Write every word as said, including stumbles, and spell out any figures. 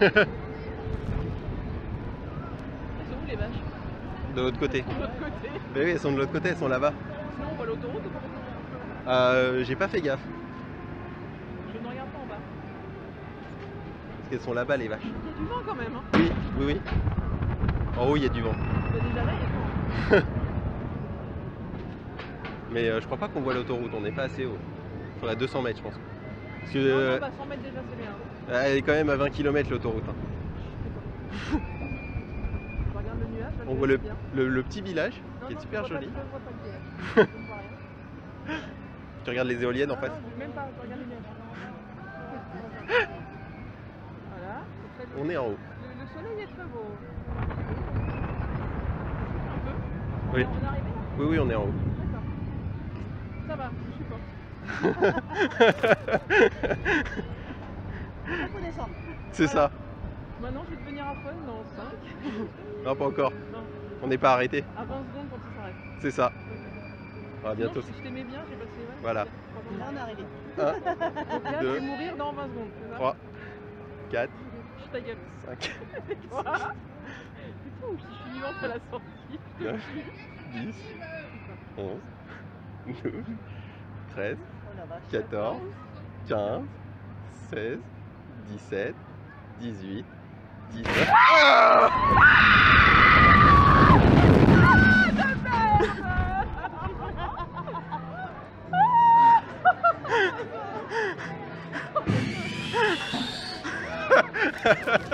Elles sont où les vaches? De l'autre côté. De l'autre côté. Mais oui, elles sont de l'autre côté, elles sont là-bas. Sinon on voit l'autoroute ou pas? Euh, j'ai pas fait gaffe. Je ne regarde pas en bas. Parce qu'elles sont là-bas les vaches. Il y a du vent quand même hein. Oui, oui, oui. En haut il y a du vent. Bah, déjà là il y a du vent. Mais euh, je crois pas qu'on voit l'autoroute, on n'est pas assez haut. Il faudrait deux cents mètres je pense. Parce que, non, euh, non, bah, cent mètres déjà c'est bien. Hein. Elle est quand même à vingt kilomètres l'autoroute. Hein. Je regarde le nuage. Là, on voit le, le, le petit village non, qui non, est super joli. Pas, je vois pas le village. Je vois rien. Tu regardes les éoliennes non, en face non, même pas, je regarde les nuages. Voilà. Après, le, on est en haut. Le, le soleil est très beau. Un peu. Oui. On est arrivé, là. Oui, oui, on est en haut. Ça va, je supporte. C'est voilà. Ça. Maintenant je vais devenir à fond dans cinq. Non, pas encore. Non. On n'est pas arrêté. À vingt secondes quand on s'arrête. C'est ça. Ouais. Ah, bientôt. Sinon, si je t'aimais bien, j'ai passé. Ouais, voilà. Là, on est arrivé. un, donc là, deux, je vais mourir dans vingt secondes. C'est ça? trois, quatre. Je ta gueule. cinq, trois. C'est tout, je suis vivante à la sortie. neuf, dix, onze. treize, quatorze, quinze, seize, dix-sept, dix-huit, dix-neuf... Ah ah, de merde. Ah